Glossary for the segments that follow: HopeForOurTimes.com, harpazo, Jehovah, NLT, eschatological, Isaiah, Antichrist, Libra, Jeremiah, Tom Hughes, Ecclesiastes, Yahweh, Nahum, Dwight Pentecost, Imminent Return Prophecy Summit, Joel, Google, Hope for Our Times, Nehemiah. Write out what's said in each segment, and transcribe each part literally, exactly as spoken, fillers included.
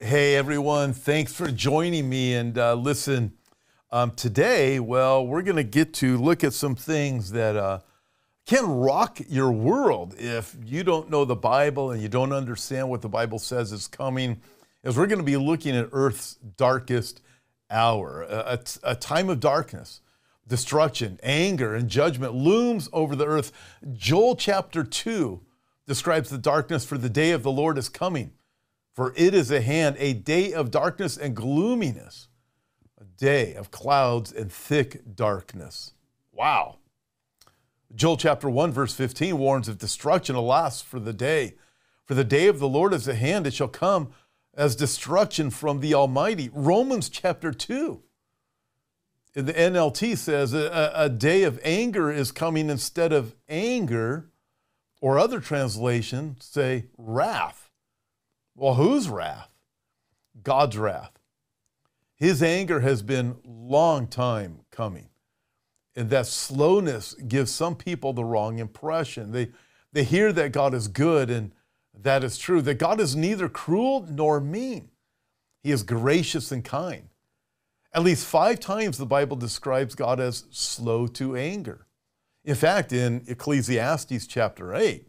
Hey everyone, thanks for joining me. And uh, listen, um, today, well, we're going to get to look at some things that uh, can rock your world if you don't know the Bible and you don't understand what the Bible says is coming, as we're going to be looking at Earth's darkest hour, a, a time of darkness. Destruction, anger, and judgment looms over the earth. Joel chapter two describes the darkness, for the day of the Lord is coming. For it is at hand, a day of darkness and gloominess, a day of clouds and thick darkness. Wow. Joel chapter one, verse fifteen warns of destruction. Alas, for the day. For the day of the Lord is at hand. It shall come as destruction from the Almighty. Romans chapter two. The N L T says a, a day of anger is coming instead of anger, or other translations say wrath. Well, whose wrath? God's wrath. His anger has been long time coming. And that slowness gives some people the wrong impression. They, they hear that God is good, and that is true, that God is neither cruel nor mean. He is gracious and kind. At least five times the Bible describes God as slow to anger. In fact, in Ecclesiastes chapter eight,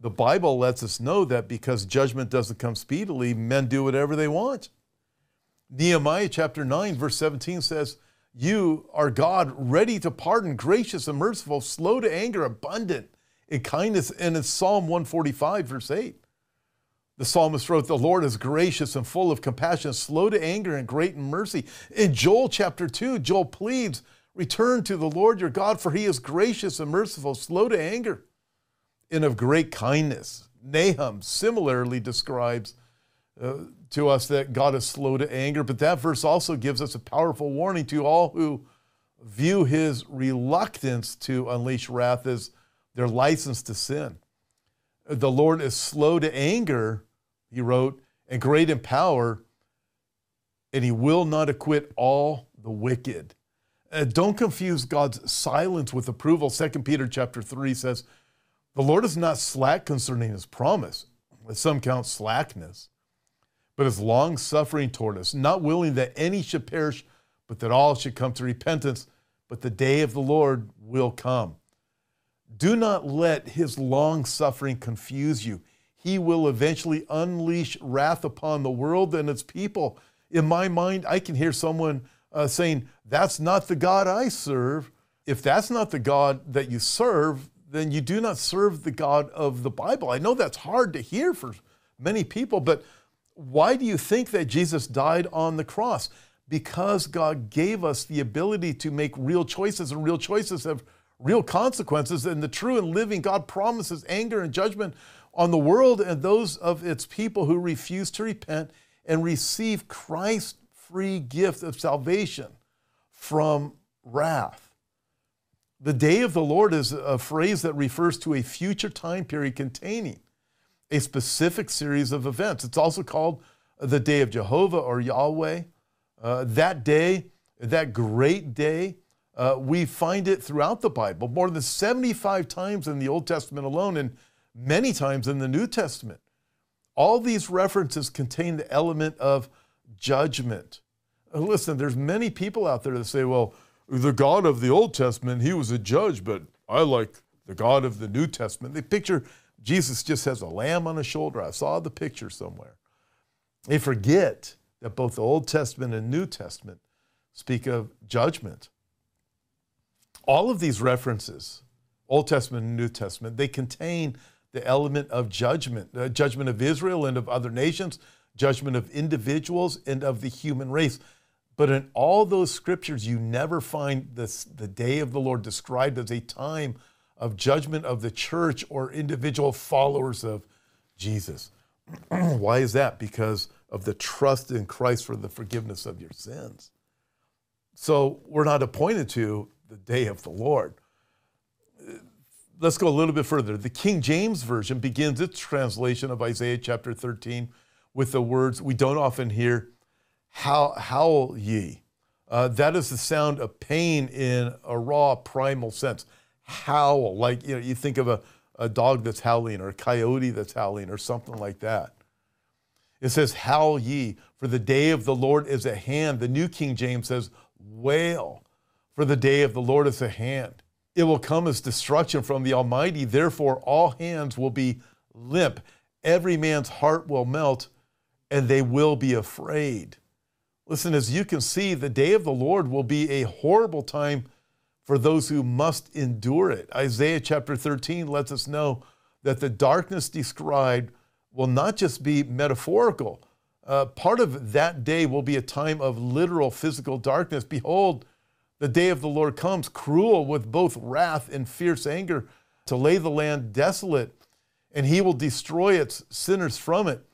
the Bible lets us know that because judgment doesn't come speedily, men do whatever they want. Nehemiah chapter nine, verse seventeen says, "You are God, ready to pardon, gracious and merciful, slow to anger, abundant in kindness." And in Psalm one forty-five, verse eight, the psalmist wrote, "The Lord is gracious and full of compassion, slow to anger and great in mercy." In Joel chapter two, Joel pleads, "Return to the Lord your God, for he is gracious and merciful, slow to anger, and of great kindness." Nahum similarly describes uh, to us that God is slow to anger, but that verse also gives us a powerful warning to all who view his reluctance to unleash wrath as their license to sin. "The Lord is slow to anger," he wrote, "and great in power, and he will not acquit all the wicked." Uh, don't confuse God's silence with approval. Second Peter chapter three says, "The Lord is not slack concerning his promise, as some count slackness, but is long-suffering toward us, not willing that any should perish, but that all should come to repentance. But the day of the Lord will come." Do not let his long-suffering confuse you. He will eventually unleash wrath upon the world and its people. In my mind, I can hear someone uh, saying, "That's not the God I serve." If that's not the God that you serve, then you do not serve the God of the Bible. I know that's hard to hear for many people, but why do you think that Jesus died on the cross? Because God gave us the ability to make real choices, and real choices have real consequences, and the true and living God promises anger and judgment on the world and those of its people who refuse to repent and receive Christ's free gift of salvation from wrath. The day of the Lord is a phrase that refers to a future time period containing a specific series of events. It's also called the day of Jehovah or Yahweh. Uh, that day, that great day, uh, we find it throughout the Bible, more than seventy-five times in the Old Testament alone and many times in the New Testament. All these references contain the element of judgment. Listen, there's many people out there that say, "Well, the God of the Old Testament, he was a judge, but I like the God of the New Testament." They picture Jesus just has a lamb on his shoulder. I saw the picture somewhere. They forget that both the Old Testament and New Testament speak of judgment. All of these references, Old Testament and New Testament, they contain the element of judgment, the judgment of Israel and of other nations, judgment of individuals and of the human race. But in all those scriptures, you never find this, the day of the Lord described as a time of judgment of the church or individual followers of Jesus. Why is that? Because of the trust in Christ for the forgiveness of your sins. So we're not appointed to the day of the Lord. Let's go a little bit further. The King James Version begins its translation of Isaiah chapter thirteen with the words we don't often hear, "Howl, howl ye." Uh, that is the sound of pain in a raw primal sense. Howl, like you know, you think of a, a dog that's howling, or a coyote that's howling, or something like that. It says, howl ye, for the day of the Lord is at hand. The New King James says, wail, for the day of the Lord is at hand. It will come as destruction from the Almighty. Therefore, all hands will be limp. Every man's heart will melt, and they will be afraid. Listen, as you can see, the day of the Lord will be a horrible time for those who must endure it. Isaiah chapter thirteen lets us know that the darkness described will not just be metaphorical. Uh, part of that day will be a time of literal physical darkness. Behold, the day of the Lord comes, cruel with both wrath and fierce anger, to lay the land desolate, and he will destroy its sinners from it.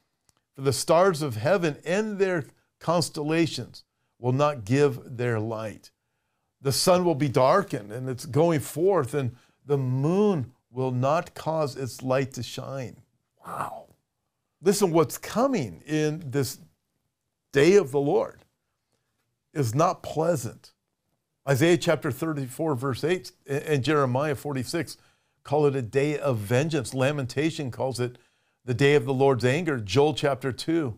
For the stars of heaven and their constellations will not give their light. The sun will be darkened, and it's going forth, and the moon will not cause its light to shine. Wow. Listen, what's coming in this day of the Lord is not pleasant. Isaiah chapter thirty-four, verse eight, and Jeremiah forty-six call it a day of vengeance. Lamentation calls it the day of the Lord's anger. Joel chapter two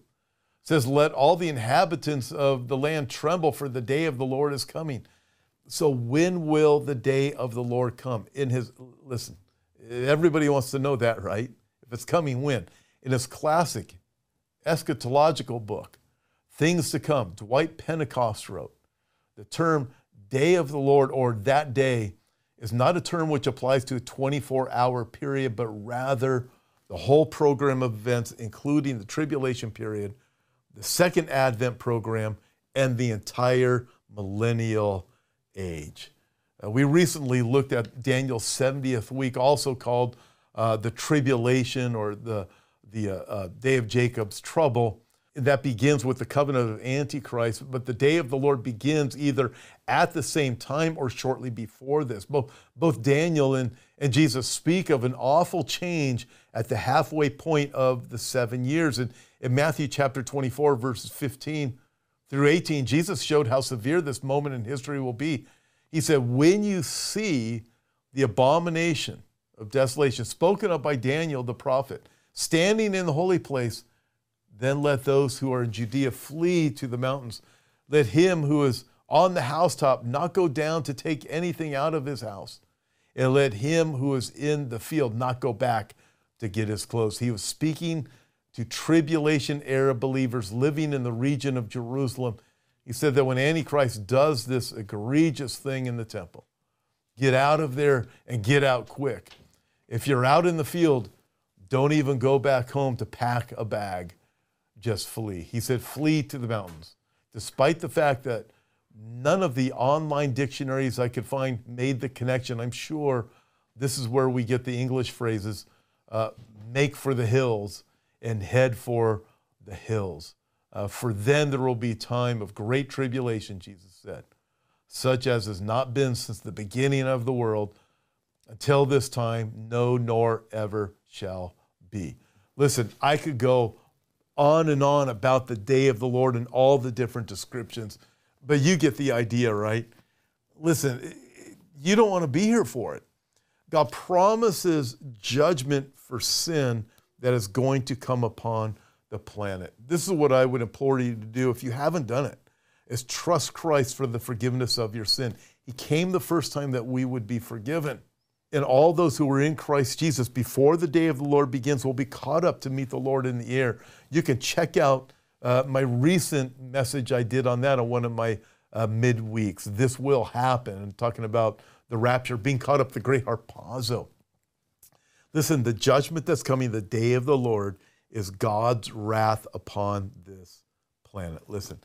says, let all the inhabitants of the land tremble, for the day of the Lord is coming. So when will the day of the Lord come? In his, listen, everybody wants to know that, right? If it's coming, when? In his classic eschatological book, Things to Come, Dwight Pentecost wrote, the term day of the Lord, or that day, is not a term which applies to a twenty-four hour period, but rather the whole program of events, including the tribulation period, the second advent program, and the entire millennial age. Uh, we recently looked at Daniel's seventieth week, also called uh, the tribulation, or the the uh, uh, day of Jacob's trouble. That begins with the covenant of Antichrist, but the day of the Lord begins either at the same time or shortly before this. Both, both Daniel and, and Jesus speak of an awful change at the halfway point of the seven years. And in Matthew chapter twenty-four, verses fifteen through eighteen, Jesus showed how severe this moment in history will be. He said, when you see the abomination of desolation spoken of by Daniel the prophet, standing in the holy place, then let those who are in Judea flee to the mountains. Let him who is on the housetop not go down to take anything out of his house. And let him who is in the field not go back to get his clothes. He was speaking to tribulation-era believers living in the region of Jerusalem. He said that when Antichrist does this egregious thing in the temple, get out of there and get out quick. If you're out in the field, don't even go back home to pack a bag. Just flee. He said, flee to the mountains. Despite the fact that none of the online dictionaries I could find made the connection, I'm sure this is where we get the English phrases, uh, make for the hills and head for the hills. Uh, for then there will be time of great tribulation, Jesus said, such as has not been since the beginning of the world, until this time, no, nor ever shall be. Listen, I could go on and on about the day of the Lord and all the different descriptions, but you get the idea, right? Listen, you don't want to be here for it. God promises judgment for sin that is going to come upon the planet. This is what I would implore you to do if you haven't done it, is trust Christ for the forgiveness of your sin. He came the first time that we would be forgiven. And all those who were in Christ Jesus before the day of the Lord begins will be caught up to meet the Lord in the air. You can check out uh, my recent message I did on that on one of my uh, midweeks. This will happen. I'm talking about the rapture, being caught up, the great harpazo. Listen, the judgment that's coming, the day of the Lord, is God's wrath upon this planet. Listen,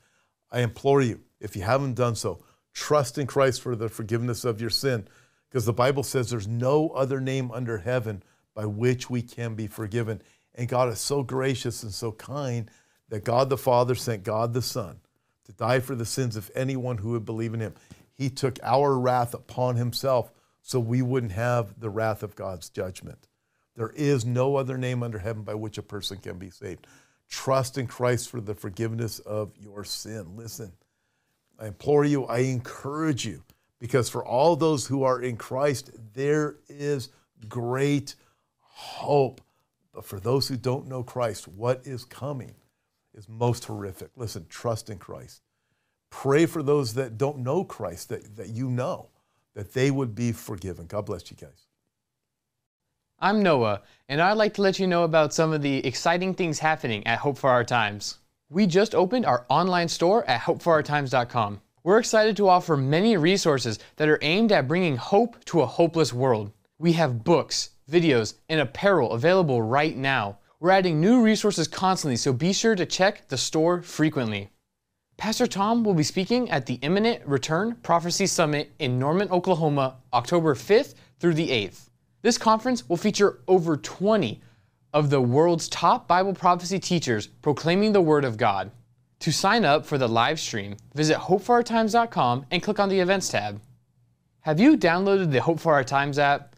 I implore you, if you haven't done so, trust in Christ for the forgiveness of your sin. Because the Bible says there's no other name under heaven by which we can be forgiven. And God is so gracious and so kind that God the Father sent God the Son to die for the sins of anyone who would believe in him. He took our wrath upon himself so we wouldn't have the wrath of God's judgment. There is no other name under heaven by which a person can be saved. Trust in Christ for the forgiveness of your sin. Listen, I implore you, I encourage you, because for all those who are in Christ, there is great hope. But for those who don't know Christ, what is coming is most horrific. Listen, trust in Christ. Pray for those that don't know Christ, that, that you know, that they would be forgiven. God bless you guys. I'm Noah, and I'd like to let you know about some of the exciting things happening at Hope for Our Times. We just opened our online store at Hope For Our Times dot com. We're excited to offer many resources that are aimed at bringing hope to a hopeless world. We have books, videos, and apparel available right now. We're adding new resources constantly, so be sure to check the store frequently. Pastor Tom will be speaking at the Imminent Return Prophecy Summit in Norman, Oklahoma, October fifth through the eighth. This conference will feature over twenty of the world's top Bible prophecy teachers proclaiming the Word of God. To sign up for the live stream, visit Hope For Our Times dot com and click on the Events tab. Have you downloaded the Hope for Our Times app?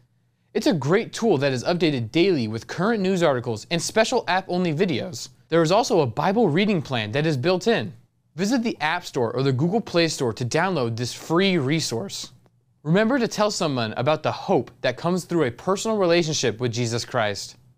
It's a great tool that is updated daily with current news articles and special app-only videos. There is also a Bible reading plan that is built in. Visit the App Store or the Google Play Store to download this free resource. Remember to tell someone about the hope that comes through a personal relationship with Jesus Christ.